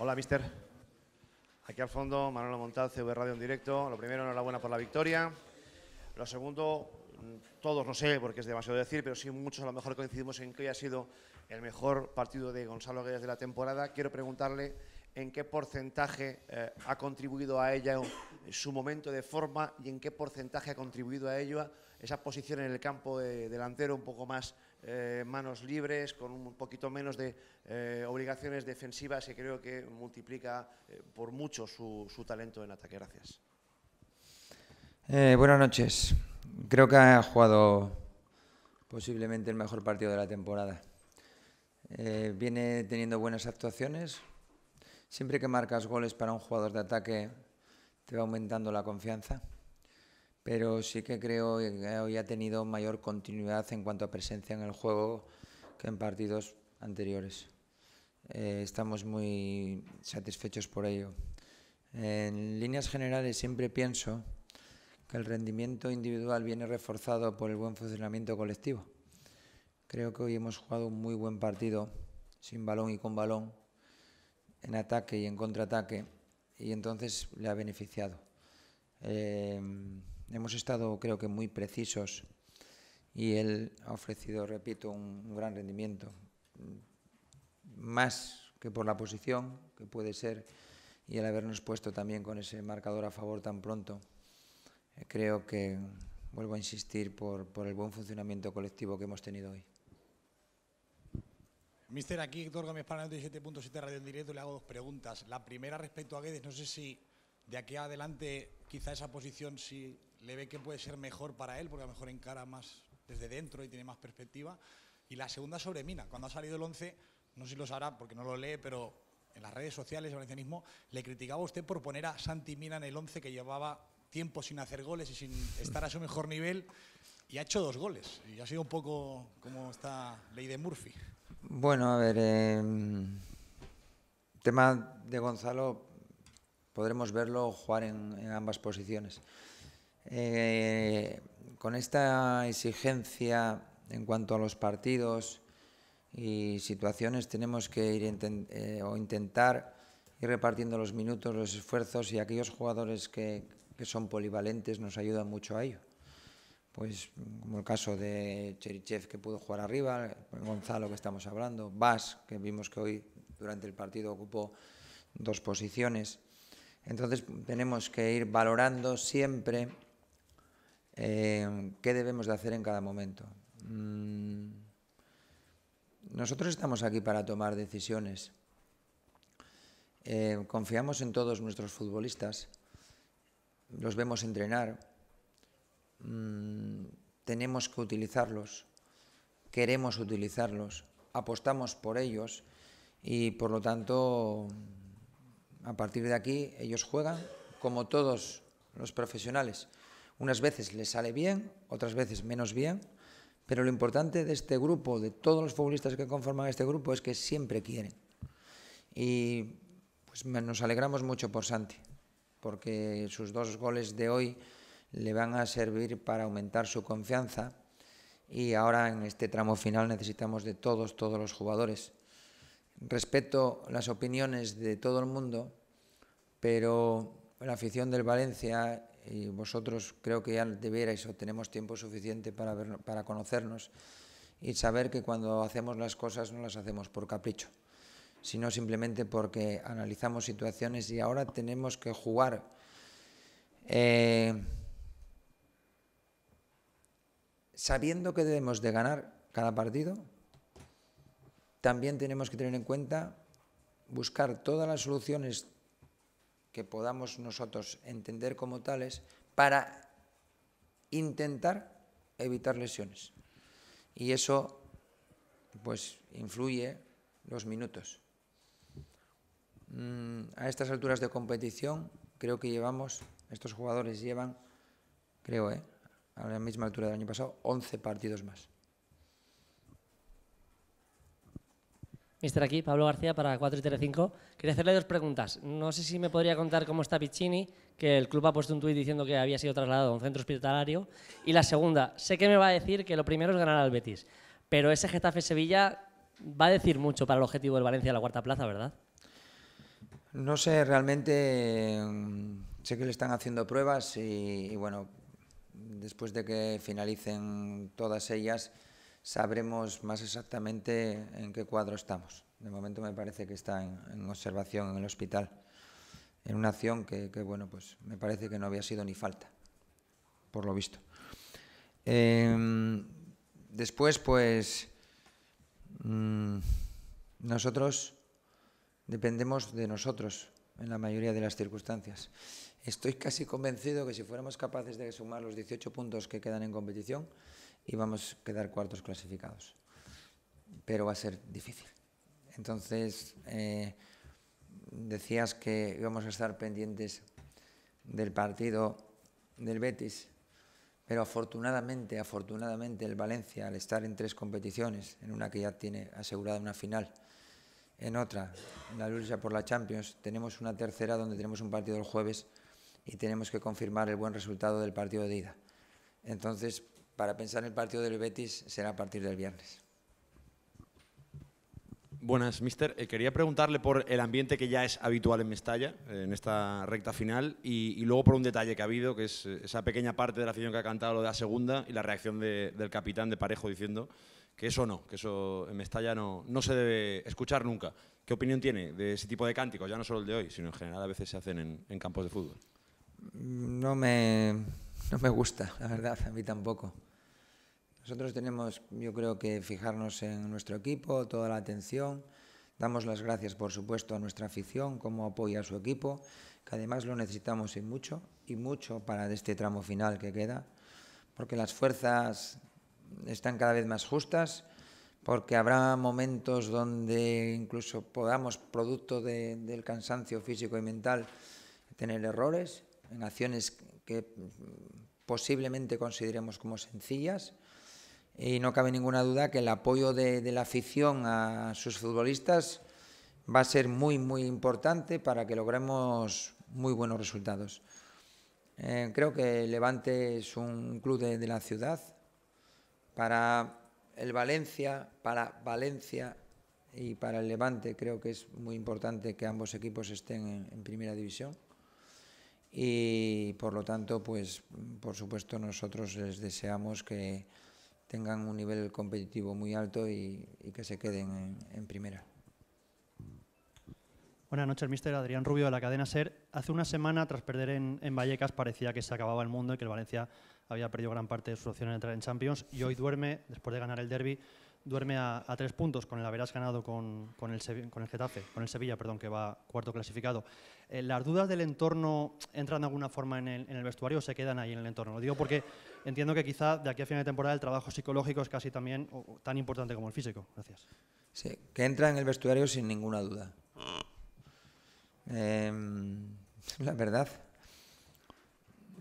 Hola, mister. Aquí al fondo, Manuel Montal, CV Radio en directo. Lo primero, enhorabuena por la victoria. Lo segundo, todos, no sé, porque es demasiado decir, pero sí muchos a lo mejor coincidimos en que hoy ha sido el mejor partido de Gonzalo Guedes de la temporada. Quiero preguntarle en qué porcentaje ha contribuido a ella su momento de forma y en qué porcentaje ha contribuido a ello esa posición en el campo de delantero, un poco más manos libres, con un poquito menos de obligaciones defensivas, que creo que multiplica por mucho su talento en ataque. Gracias. Buenas noches. Creo que ha jugado posiblemente el mejor partido de la temporada. Viene teniendo buenas actuaciones. Siempre que marcas goles para un jugador de ataque te va aumentando la confianza, pero sí que creo que hoy ha tenido mayor continuidad en cuanto a presencia en el juego que en partidos anteriores. Estamos muy satisfechos por ello. En líneas generales siempre pienso que el rendimiento individual viene reforzado por el buen funcionamiento colectivo. Creo que hoy hemos jugado un muy buen partido, sin balón y con balón, en ataque y en contraataque, y entonces le ha beneficiado. Hemos estado, creo que, muy precisos, y él ha ofrecido, repito, un gran rendimiento, más que por la posición, que puede ser, y el habernos puesto también con ese marcador a favor tan pronto. Creo que, vuelvo a insistir, por el buen funcionamiento colectivo que hemos tenido hoy. Mister, aquí Héctor Gómez para 7.7 Radio en directo. Le hago dos preguntas. La primera respecto a Guedes, no sé si de aquí adelante quizá esa posición si le ve que puede ser mejor para él, porque a lo mejor encara más desde dentro y tiene más perspectiva. Y la segunda sobre Mina. Cuando ha salido el 11, no sé si lo sabrá porque no lo lee, pero en las redes sociales, el valencianismo, le criticaba a usted por poner a Santi Mina en el 11, que llevaba tiempo sin hacer goles y sin estar a su mejor nivel, y ha hecho dos goles. Y ha sido un poco como esta ley de Murphy. Bueno, a ver, tema de Gonzalo, podremos verlo jugar en ambas posiciones. Con esta exigencia en cuanto a los partidos y situaciones, tenemos que ir intentar ir repartiendo los minutos, los esfuerzos, y aquellos jugadores que son polivalentes nos ayudan mucho a ello. Pues como el caso de Cherichev, que pudo jugar arriba, Gonzalo, que estamos hablando, Vas, que vimos que hoy durante el partido ocupó dos posiciones. Entonces tenemos que ir valorando siempre qué debemos de hacer en cada momento. Nosotros estamos aquí para tomar decisiones. Confiamos en todos nuestros futbolistas, los vemos entrenar. Tenemos que utilizarlos, queremos utilizarlos, apostamos por ellos y, por lo tanto, a partir de aquí ellos juegan como todos los profesionales. Unas veces les sale bien, otras veces menos bien, pero lo importante de este grupo, de todos los futbolistas que conforman este grupo, es que siempre quieren. Y pues nos alegramos mucho por Santi, porque sus dos goles de hoy le van a servir para aumentar su confianza, y ahora en este tramo final necesitamos de todos los jugadores. Respeto las opiniones de todo el mundo, pero la afición del Valencia y vosotros creo que ya debierais o tenemos tiempo suficiente para conocernos y saber que cuando hacemos las cosas no las hacemos por capricho, sino simplemente porque analizamos situaciones y ahora tenemos que jugar. Sabiendo que debemos de ganar cada partido, también tenemos que tener en cuenta buscar todas las soluciones que podamos nosotros entender como tales para intentar evitar lesiones. Y eso, pues, influye los minutos. A estas alturas de competición, creo que estos jugadores llevan, creo, a la misma altura del año pasado, 11 partidos más. Mister, aquí Pablo García para 4 y Tele5. Quería hacerle dos preguntas. No sé si me podría contar cómo está Pichini, que el club ha puesto un tuit diciendo que había sido trasladado a un centro hospitalario. Y la segunda, sé que me va a decir que lo primero es ganar al Betis, pero ese Getafe-Sevilla va a decir mucho para el objetivo del Valencia de la cuarta plaza, ¿verdad? No sé, realmente sé que le están haciendo pruebas y bueno, después de que finalicen todas ellas sabremos más exactamente en qué cuadro estamos. De momento me parece que está en observación en el hospital, en una acción que bueno, pues me parece que no había sido ni falta, por lo visto. Después, pues, nosotros dependemos de nosotros en la mayoría de las circunstancias. Estoy casi convencido que si fuéramos capaces de sumar los 18 puntos que quedan en competición, íbamos a quedar cuartos clasificados. Pero va a ser difícil. Entonces, decías que íbamos a estar pendientes del partido del Betis, pero afortunadamente el Valencia, al estar en 3 competiciones, en una que ya tiene asegurada una final, en otra, en la lucha por la Champions, tenemos una tercera donde tenemos un partido el jueves y tenemos que confirmar el buen resultado del partido de ida. Entonces, para pensar en el partido del Betis será a partir del viernes. Buenas, mister. Quería preguntarle por el ambiente que ya es habitual en Mestalla, en esta recta final, y luego por un detalle que ha habido, que es esa pequeña parte de la afición que ha cantado lo de la segunda y la reacción del capitán de Parejo diciendo que eso no, que eso en Mestalla no se debe escuchar nunca. ¿Qué opinión tiene de ese tipo de cánticos? Ya no solo el de hoy, sino en general a veces se hacen en campos de fútbol. No me gusta, la verdad, a mí tampoco. Nosotros tenemos, yo creo, que fijarnos en nuestro equipo, toda la atención. Damos las gracias, por supuesto, a nuestra afición, cómo apoya a su equipo, que además lo necesitamos y mucho para este tramo final que queda, porque las fuerzas están cada vez más justas, porque habrá momentos donde incluso podamos, producto del cansancio físico y mental, tener errores en acciones que posiblemente consideremos como sencillas. Y no cabe ninguna duda que el apoyo de la afición a sus futbolistas va a ser muy importante para que logremos muy buenos resultados. Creo que Levante es un club de la ciudad. Para el Valencia, y para el Levante creo que es muy importante que ambos equipos estén en primera división. Y por lo tanto, pues por supuesto nosotros les deseamos que tengan un nivel competitivo muy alto y que se queden en primera. Buenas noches, mister. Adrián Rubio, de la Cadena SER. Hace una semana, tras perder en Vallecas, parecía que se acababa el mundo y que el Valencia había perdido gran parte de sus opciones de entrar en Champions, y hoy duerme, después de ganar el derbi, duerme a 3 puntos, con el haberás ganado con el Sevilla, perdón, que va cuarto clasificado. ¿Las dudas del entorno entran de alguna forma en el vestuario o se quedan ahí en el entorno? Lo digo porque entiendo que quizá de aquí a final de temporada el trabajo psicológico es casi también o tan importante como el físico. Gracias. Sí, que entra en el vestuario sin ninguna duda. La verdad,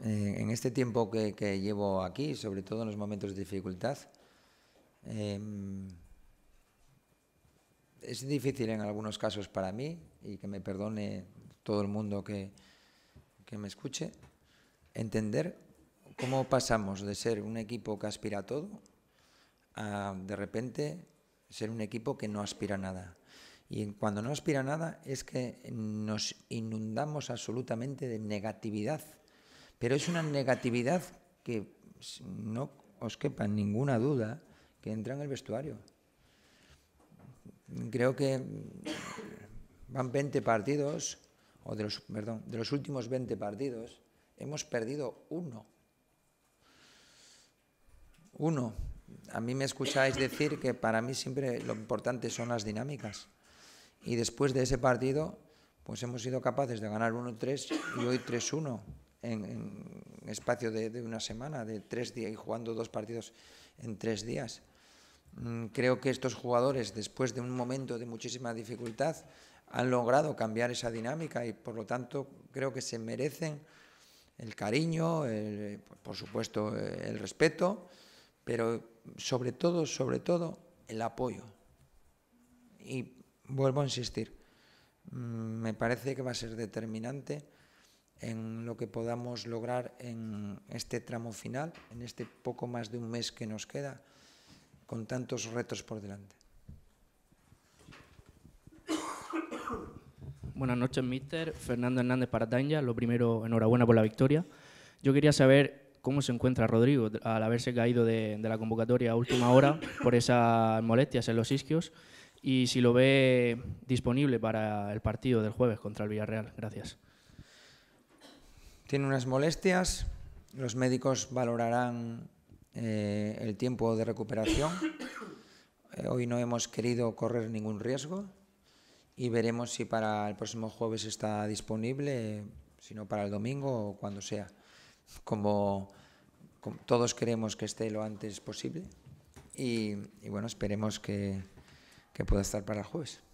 en este tiempo que llevo aquí, sobre todo en los momentos de dificultad, es difícil en algunos casos para mí, y que me perdone todo el mundo que me escuche, entender cómo pasamos de ser un equipo que aspira a todo a de repente ser un equipo que no aspira a nada. Y cuando no aspira a nada es que nos inundamos absolutamente de negatividad, pero es una negatividad que no os quepa ninguna duda que entra en el vestuario. Creo que van 20 partidos, o de los últimos 20 partidos, hemos perdido 1. 1. A mí me escucháis decir que para mí siempre lo importante son las dinámicas. Y después de ese partido, pues hemos sido capaces de ganar 1-3 y hoy 3-1 en espacio de una semana, de 3 días, y jugando 2 partidos en 3 días. Creo que estos jugadores, después de un momento de muchísima dificultad, han logrado cambiar esa dinámica y, por lo tanto, creo que se merecen el cariño, por supuesto, el respeto, pero sobre todo, el apoyo. Y vuelvo a insistir, me parece que va a ser determinante en lo que podamos lograr en este tramo final, en este poco más de un mes que nos queda, con tantos retos por delante. Buenas noches, mister. Fernando Hernández Paradaña. Lo primero, enhorabuena por la victoria. Yo quería saber cómo se encuentra Rodrigo al haberse caído de la convocatoria a última hora por esas molestias en los isquios y si lo ve disponible para el partido del jueves contra el Villarreal. Gracias. Tiene unas molestias. Los médicos valorarán el tiempo de recuperación. Hoy no hemos querido correr ningún riesgo y veremos si para el próximo jueves está disponible, si no para el domingo o cuando sea. Como todos queremos que esté lo antes posible y bueno, esperemos que pueda estar para el jueves.